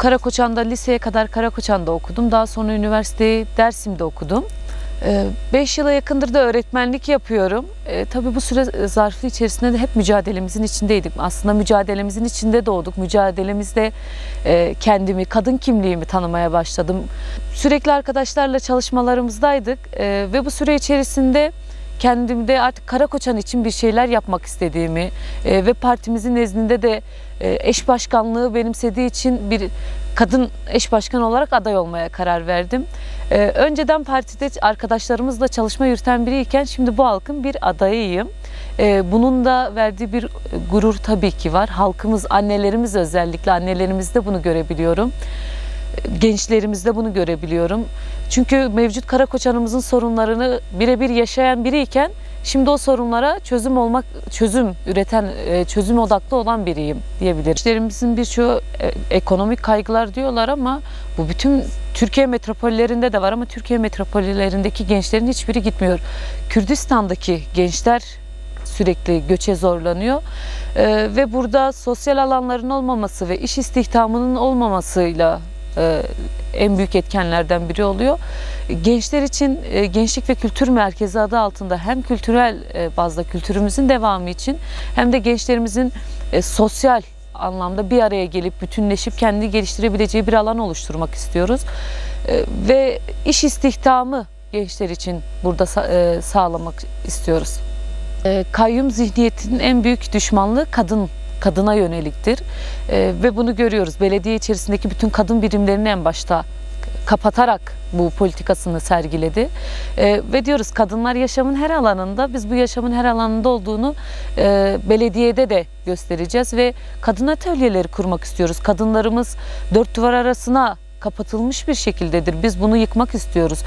Karakoçan'da liseye kadar Karakoçan'da okudum. Daha sonra üniversiteyi Dersim'de okudum. 5 yıla yakındır da öğretmenlik yapıyorum. Tabii bu süre zarfı içerisinde de hep mücadelemizin içindeydik. Aslında mücadelemizin içinde doğduk. Mücadelemizde kendimi, kadın kimliğimi tanımaya başladım. Sürekli arkadaşlarla çalışmalarımızdaydık ve bu süre içerisinde kendimde artık Karakoçan için bir şeyler yapmak istediğimi ve partimizin nezdinde de eş başkanlığı benimsediği için bir kadın eş başkan olarak aday olmaya karar verdim. Önceden partide arkadaşlarımızla çalışma yürüten biriyken şimdi bu halkın bir adayıyım. Bunun da verdiği bir gurur tabii ki var. Halkımız, annelerimiz, özellikle annelerimizde bunu görebiliyorum. Gençlerimizde bunu görebiliyorum. Çünkü mevcut Karakoçan'ımızın sorunlarını birebir yaşayan biriyken şimdi o sorunlara çözüm odaklı olan biriyim diyebilirim. İşlerimizin birçoğu ekonomik kaygılar diyorlar ama bu bütün Türkiye metropollerinde de var ama Türkiye metropollerindeki gençlerin hiçbiri gitmiyor. Kürdistan'daki gençler sürekli göçe zorlanıyor ve burada sosyal alanların olmaması ve iş istihdamının olmamasıyla en büyük etkenlerden biri oluyor. Gençler için Gençlik ve Kültür Merkezi adı altında hem kültürel bazda kültürümüzün devamı için hem de gençlerimizin sosyal anlamda bir araya gelip bütünleşip kendini geliştirebileceği bir alan oluşturmak istiyoruz. Ve iş istihdamı gençler için burada sağlamak istiyoruz. Kayyum zihniyetinin en büyük düşmanlığı kadına yöneliktir ve bunu görüyoruz. Belediye içerisindeki bütün kadın birimlerini en başta kapatarak bu politikasını sergiledi ve diyoruz kadınlar yaşamın her alanında, biz bu yaşamın her alanında olduğunu belediyede de göstereceğiz ve kadın atölyeleri kurmak istiyoruz. Kadınlarımız dört duvar arasına kapatılmış bir şekildedir. Biz bunu yıkmak istiyoruz.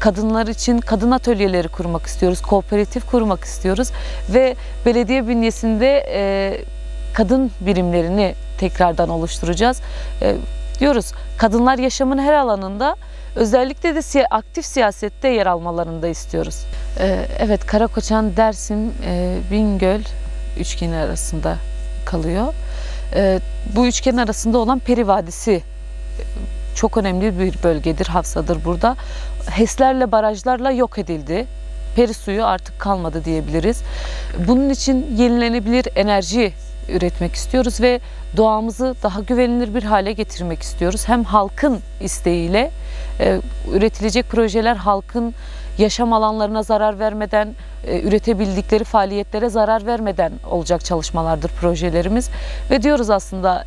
Kadınlar için kadın atölyeleri kurmak istiyoruz. Kooperatif kurmak istiyoruz ve belediye bünyesinde kadın birimlerini tekrardan oluşturacağız. Diyoruz kadınlar yaşamın her alanında, özellikle de aktif siyasette yer almalarını da istiyoruz. Evet, Karakoçan, Dersim, Bingöl üçgeni arasında kalıyor. Bu üçgen arasında olan Peri Vadisi çok önemli bir bölgedir, havzadır burada. HES'lerle, barajlarla yok edildi. Peri suyu artık kalmadı diyebiliriz. Bunun için yenilenebilir enerji üretmek istiyoruz ve doğamızı daha güvenilir bir hale getirmek istiyoruz. Hem halkın isteğiyle üretilecek projeler halkın yaşam alanlarına zarar vermeden, üretebildikleri faaliyetlere zarar vermeden olacak çalışmalardır projelerimiz. Ve diyoruz aslında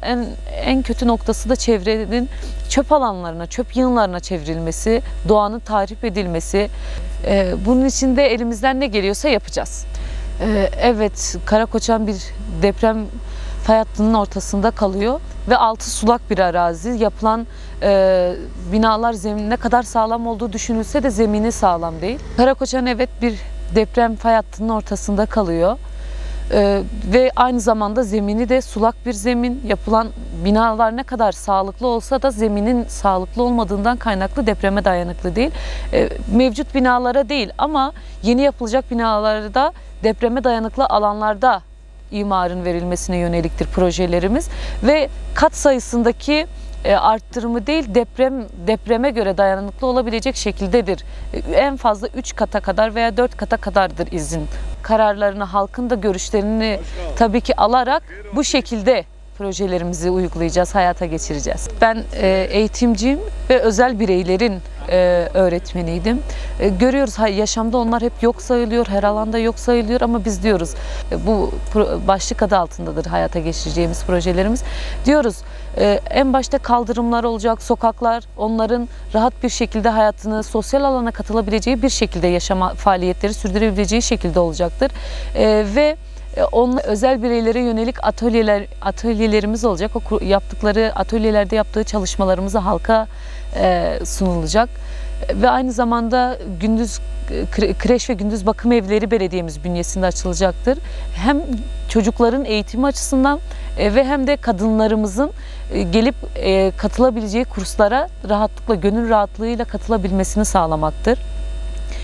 en kötü noktası da çevrenin çöp alanlarına, çöp yığınlarına çevrilmesi, doğanın tahrip edilmesi. Bunun için de elimizden ne geliyorsa yapacağız. Evet, Karakoçan bir deprem fay hattının ortasında kalıyor ve altı sulak bir arazi. Yapılan binalar zeminine kadar sağlam olduğu düşünülse de zemini sağlam değil. Karakoçan evet bir deprem fay hattının ortasında kalıyor ve aynı zamanda zemini de sulak bir zemin. Yapılan binalar ne kadar sağlıklı olsa da zeminin sağlıklı olmadığından kaynaklı depreme dayanıklı değil. Mevcut binalara değil ama yeni yapılacak binalarda depreme dayanıklı alanlarda imarın verilmesine yöneliktir projelerimiz ve kat sayısındaki arttırımı değil depreme göre dayanıklı olabilecek şekildedir. En fazla 3 kata kadar veya 4 kata kadardır izin. Kararlarını, halkın da görüşlerini tabii ki alarak bu şekilde projelerimizi uygulayacağız, hayata geçireceğiz. Ben eğitimciyim ve özel bireylerin öğretmeniydim. Görüyoruz yaşamda onlar hep yok sayılıyor, her alanda yok sayılıyor ama biz diyoruz bu başlık adı altındadır hayata geçireceğimiz projelerimiz. Diyoruz en başta kaldırımlar olacak, sokaklar, onların rahat bir şekilde hayatını sosyal alana katılabileceği bir şekilde yaşama faaliyetleri sürdürebileceği şekilde olacaktır. Ve onun özel bireylere yönelik atölyelerimiz olacak. O yaptıkları atölyelerde yaptığı çalışmalarımızı halka sunulacak. Ve aynı zamanda gündüz kreş ve gündüz bakım evleri belediyemiz bünyesinde açılacaktır. Hem çocukların eğitimi açısından ve hem de kadınlarımızın gelip katılabileceği kurslara rahatlıkla, gönül rahatlığıyla katılabilmesini sağlamaktır.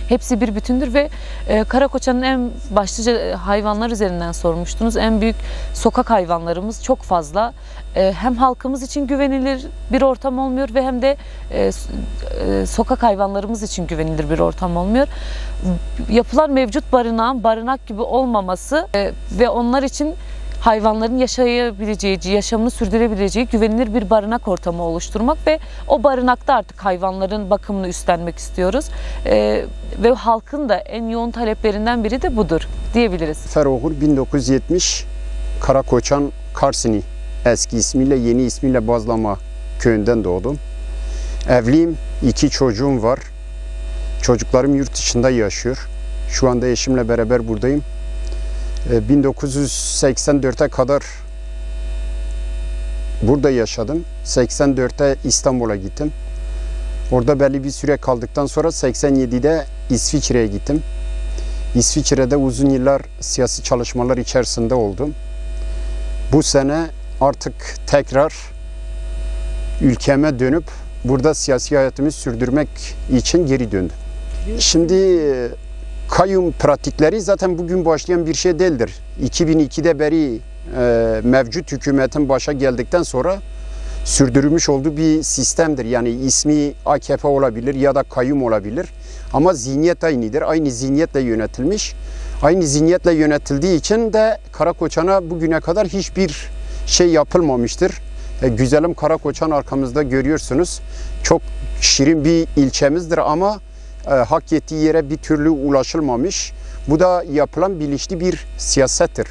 Hepsi bir bütündür ve Karakoçan'ın en başlıca hayvanlar üzerinden sormuştunuz. En büyük sokak hayvanlarımız çok fazla. Hem halkımız için güvenilir bir ortam olmuyor ve hem de sokak hayvanlarımız için güvenilir bir ortam olmuyor. Yapılan mevcut barınağın barınak gibi olmaması ve onlar için hayvanların yaşayabileceği, yaşamını sürdürebileceği güvenilir bir barınak ortamı oluşturmak ve o barınakta artık hayvanların bakımını üstlenmek istiyoruz. Ve halkın da en yoğun taleplerinden biri de budur diyebiliriz. Cafer Oğur 1970 Karakoçan Karsini, eski ismiyle yeni ismiyle Bazlama köyünden doğdum. Evliyim, 2 çocuğum var. Çocuklarım yurt dışında yaşıyor. Şu anda eşimle beraber buradayım. 1984'e kadar burada yaşadım. 84'te İstanbul'a gittim. Orada belli bir süre kaldıktan sonra 87'de İsviçre'ye gittim. İsviçre'de uzun yıllar siyasi çalışmalar içerisinde oldum. Bu sene artık tekrar ülkeme dönüp burada siyasi hayatımı sürdürmek için geri döndüm. Şimdi kayyum pratikleri zaten bugün başlayan bir şey değildir. 2002'de beri mevcut hükümetin başa geldikten sonra sürdürülmüş olduğu bir sistemdir. Yani ismi AKP olabilir ya da kayyum olabilir. Ama zihniyet aynıdır. Aynı zihniyetle yönetilmiş. Aynı zihniyetle yönetildiği için de Karakoçan'a bugüne kadar hiçbir şey yapılmamıştır. Güzelim Karakoçan arkamızda görüyorsunuz. Çok şirin bir ilçemizdir ama hak ettiği yere bir türlü ulaşılmamış. Bu da yapılan bilinçli bir siyasettir.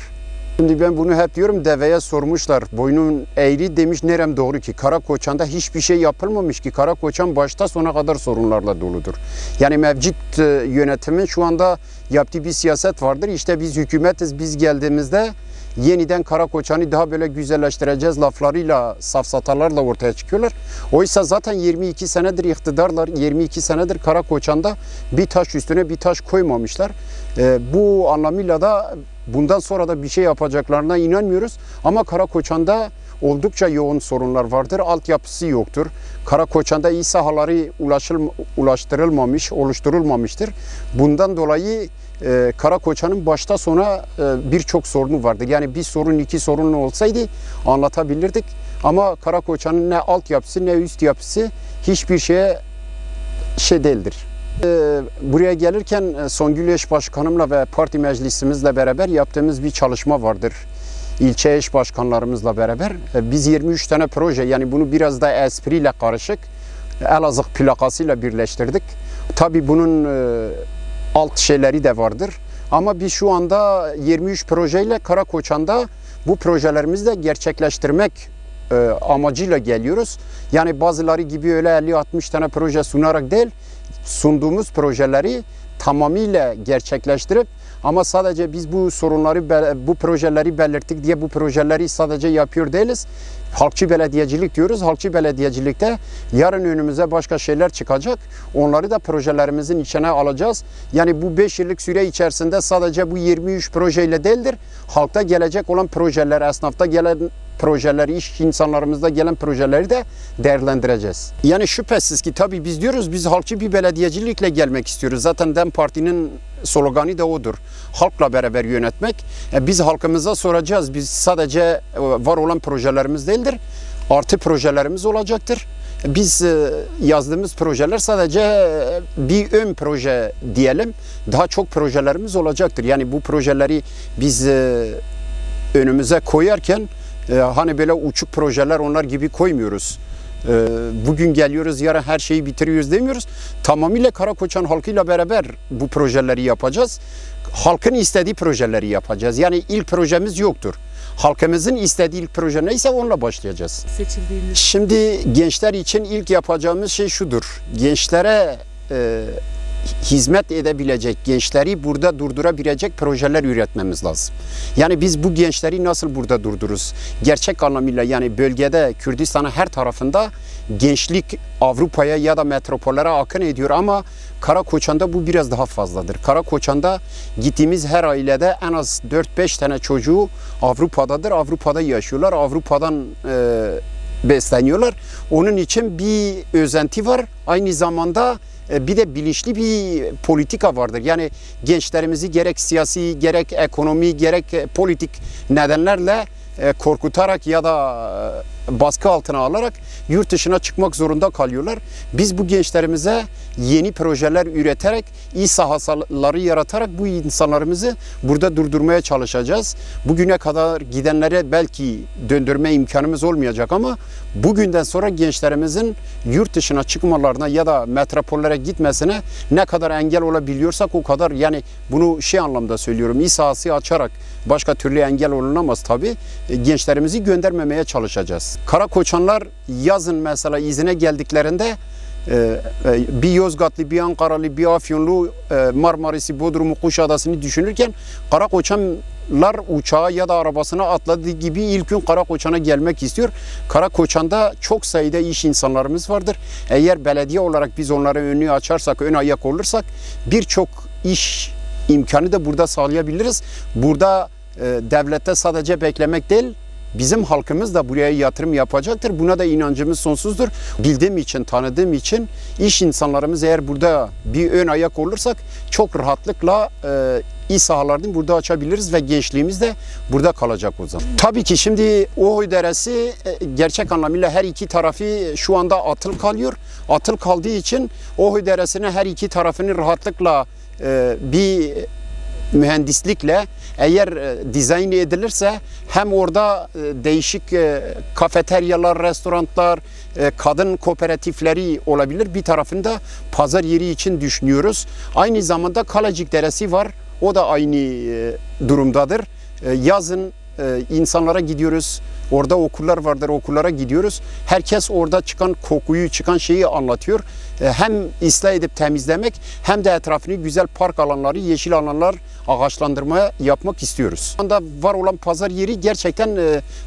Şimdi ben bunu hep diyorum, deveye sormuşlar. Boynun eğri demiş, nerem doğru ki? Karakoçan'da hiçbir şey yapılmamış ki. Karakoçan başta sona kadar sorunlarla doludur. Yani mevcut yönetimin şu anda yaptığı bir siyaset vardır. İşte biz hükümetiz, biz geldiğimizde yeniden Karakoçan'ı daha böyle güzelleştireceğiz laflarıyla, safsatalarla ortaya çıkıyorlar. Oysa zaten 22 senedir iktidarlar, 22 senedir Karakoçan'da bir taş üstüne bir taş koymamışlar. Bu anlamıyla da bundan sonra da bir şey yapacaklarına inanmıyoruz. Ama Karakoçan'da oldukça yoğun sorunlar vardır. Altyapısı yoktur. Karakoçan'da iyi sahaları oluşturulmamıştır. Bundan dolayı Karakoçan'ın başta sona birçok sorunu vardı. Yani bir sorun, 2 sorun olsaydı anlatabilirdik. Ama Karakoçan'ın ne altyapısı ne üst yapısı hiçbir şeye şey değildir. Buraya gelirken Songül Eş Başkanımla ve parti meclisimizle beraber yaptığımız bir çalışma vardır. İlçe eş başkanlarımızla beraber. Biz 23 tane proje, yani bunu biraz da espriyle karışık Elazığ plakasıyla birleştirdik. Tabii bunun alt şeyleri de vardır. Ama biz şu anda 23 projeyle Karakoçan'da bu projelerimizi de gerçekleştirmek amacıyla geliyoruz. Yani bazıları gibi öyle 50-60 tane proje sunarak değil, sunduğumuz projeleri tamamıyla gerçekleştirip, ama sadece biz bu sorunları, bu projeleri belirttik diye bu projeleri sadece yapıyor değiliz. Halkçı belediyecilik diyoruz. Halkçı belediyecilikte yarın önümüze başka şeyler çıkacak. Onları da projelerimizin içine alacağız. Yani bu 5 yıllık süre içerisinde sadece bu 23 projeyle değildir. Halkta gelecek olan projeler, esnafta gelen projeler, iş insanlarımızda gelen projeleri de değerlendireceğiz. Yani şüphesiz ki tabii biz diyoruz, biz halkçı bir belediyecilikle gelmek istiyoruz. Zaten DEM Parti'nin sloganı da odur. Halkla beraber yönetmek. Biz halkımıza soracağız. Biz sadece var olan projelerimiz değildir. Artı projelerimiz olacaktır. Biz yazdığımız projeler sadece bir ön proje diyelim. Daha çok projelerimiz olacaktır. Yani bu projeleri biz önümüze koyarken hani böyle uçuk projeler onlar gibi koymuyoruz. Bugün geliyoruz, yarın her şeyi bitiriyoruz demiyoruz. Tamamıyla Karakoçan halkıyla beraber bu projeleri yapacağız. Halkın istediği projeleri yapacağız. Yani ilk projemiz yoktur. Halkımızın istediği ilk proje neyse onunla başlayacağız. Şimdi gençler için ilk yapacağımız şey şudur. Gençlere hizmet edebilecek, gençleri burada durdurabilecek projeler üretmemiz lazım. Yani biz bu gençleri nasıl burada durdururuz? Gerçek anlamıyla, yani bölgede, Kürdistan'ın her tarafında gençlik Avrupa'ya ya da metropollere akın ediyor ama Karakoçan'da bu biraz daha fazladır. Karakoçan'da gittiğimiz her ailede en az 4-5 tane çocuğu Avrupa'dadır. Avrupa'da yaşıyorlar. Avrupadan besleniyorlar. Onun için bir özenti var. Aynı zamanda bir de bilinçli bir politika vardır. Yani gençlerimizi gerek siyasi, gerek ekonomi, gerek politik nedenlerle korkutarak ya da baskı altına alarak yurt dışına çıkmak zorunda kalıyorlar. Biz bu gençlerimize yeni projeler üreterek, iyi sahaları yaratarak bu insanlarımızı burada durdurmaya çalışacağız. Bugüne kadar gidenlere belki döndürme imkanımız olmayacak ama bugünden sonra gençlerimizin yurt dışına çıkmalarına ya da metropollere gitmesine ne kadar engel olabiliyorsak o kadar, yani bunu şey anlamda söylüyorum, iyi sahası açarak, başka türlü engel olunamaz tabii, gençlerimizi göndermemeye çalışacağız. Karakoçanlar yazın mesela izine geldiklerinde bir Yozgatlı, bir Ankaralı, bir Afyonlu, Marmaris'i, Bodrum'u, Kuşadası'nı düşünürken Karakoçanlar uçağa ya da arabasına atladığı gibi ilk gün Karakoçan'a gelmek istiyor. Karakoçan'da çok sayıda iş insanlarımız vardır. Eğer belediye olarak biz onlara önünü açarsak, ön ayak olursak birçok iş imkanı da burada sağlayabiliriz. Burada devlette sadece beklemek değil, bizim halkımız da buraya yatırım yapacaktır. Buna da inancımız sonsuzdur. Bildiğim için, tanıdığım için iş insanlarımız eğer burada bir ön ayak olursak çok rahatlıkla iş sahalarını burada açabiliriz ve gençliğimiz de burada kalacak o zaman. Tabii ki şimdi Ohu Deresi gerçek anlamıyla her iki tarafı şu anda atıl kalıyor. Atıl kaldığı için Ohu Deresi'ne her iki tarafını rahatlıkla bir mühendislikle eğer dizayn edilirse hem orada değişik kafeteryalar, restoranlar, kadın kooperatifleri olabilir. Bir tarafında pazar yeri için düşünüyoruz. Aynı zamanda Kalecik Deresi var. O da aynı durumdadır. Yazın insanlara gidiyoruz. Orada okullar vardır, okullara gidiyoruz. Herkes orada çıkan kokuyu, çıkan şeyi anlatıyor. Hem ıslah edip temizlemek hem de etrafını güzel park alanları, yeşil alanlar, ağaçlandırma yapmak istiyoruz. Şu anda var olan pazar yeri gerçekten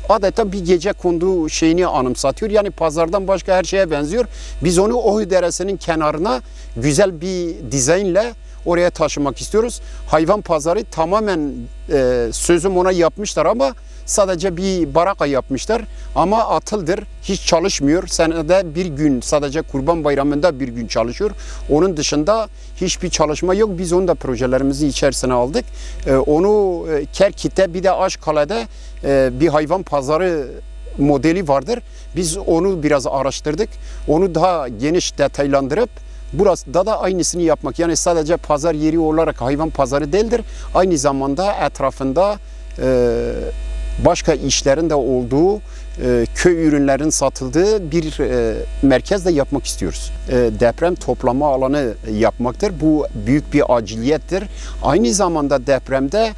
adeta bir gece kondu şeyini anımsatıyor. Yani pazardan başka her şeye benziyor. Biz onu Ohu Deresi'nin kenarına güzel bir dizaynla oraya taşımak istiyoruz. Hayvan pazarı tamamen sözüm ona yapmışlar ama sadece bir baraka yapmışlar ama atıldır, hiç çalışmıyor. Senede bir gün, sadece Kurban Bayramı'nda bir gün çalışıyor. Onun dışında hiçbir çalışma yok. Biz onu da projelerimizi içerisine aldık. Onu Kerkük'te bir de Aşkale'de bir hayvan pazarı modeli vardır. Biz onu biraz araştırdık. Onu daha geniş detaylandırıp burası da aynısını yapmak. Yani sadece pazar yeri olarak hayvan pazarı değildir. Aynı zamanda etrafında başka işlerin de olduğu, köy ürünlerin satıldığı bir merkez de yapmak istiyoruz. Deprem toplama alanı yapmaktır. Bu büyük bir aciliyettir. Aynı zamanda depremde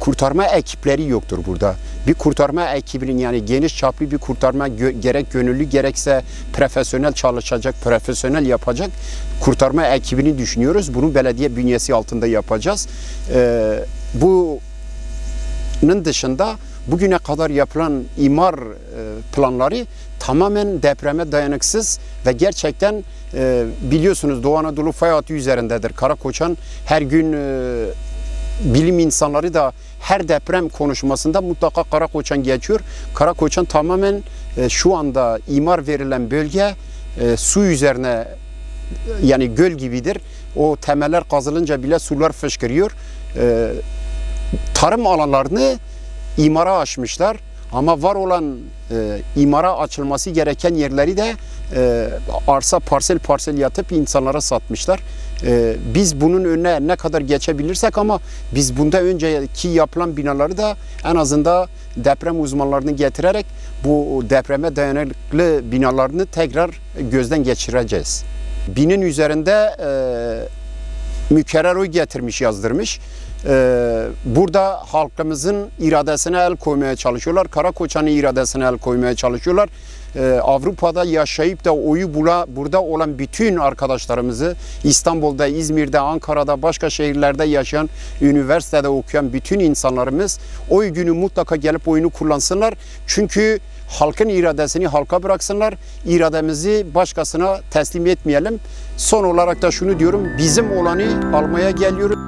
kurtarma ekipleri yoktur burada. Bir kurtarma ekibinin, yani geniş çaplı bir kurtarma, gerek gönüllü gerekse profesyonel çalışacak, profesyonel yapacak kurtarma ekibini düşünüyoruz. Bunu belediye bünyesi altında yapacağız. Bunun dışında bugüne kadar yapılan imar planları tamamen depreme dayanıksız ve gerçekten biliyorsunuz Doğu Anadolu fay hattı üzerindedir Karakoçan. Her gün bilim insanları da her deprem konuşmasında mutlaka Karakoçan geçiyor. Karakoçan tamamen şu anda imar verilen bölge su üzerine, yani göl gibidir. O temeller kazılınca bile sular fışkırıyor. Tarım alanlarını imara açmışlar ama var olan imara açılması gereken yerleri de arsa parsel yatıp insanlara satmışlar. Biz bunun önüne ne kadar geçebilirsek, ama biz bunda önceki yapılan binaları da en azından deprem uzmanlarını getirerek bu depreme dayanıklı binalarını tekrar gözden geçireceğiz. 1000'in üzerinde mükerrer oy getirmiş, yazdırmış. Burada halkımızın iradesine el koymaya çalışıyorlar. Karakoçan'ın iradesine el koymaya çalışıyorlar. Avrupa'da yaşayıp da oyu burada olan bütün arkadaşlarımızı, İstanbul'da, İzmir'de, Ankara'da, başka şehirlerde yaşayan, üniversitede okuyan bütün insanlarımız oy günü mutlaka gelip oyunu kullansınlar. Çünkü halkın iradesini halka bıraksınlar. İrademizi başkasına teslim etmeyelim. Son olarak da şunu diyorum, bizim olanı almaya geliyoruz.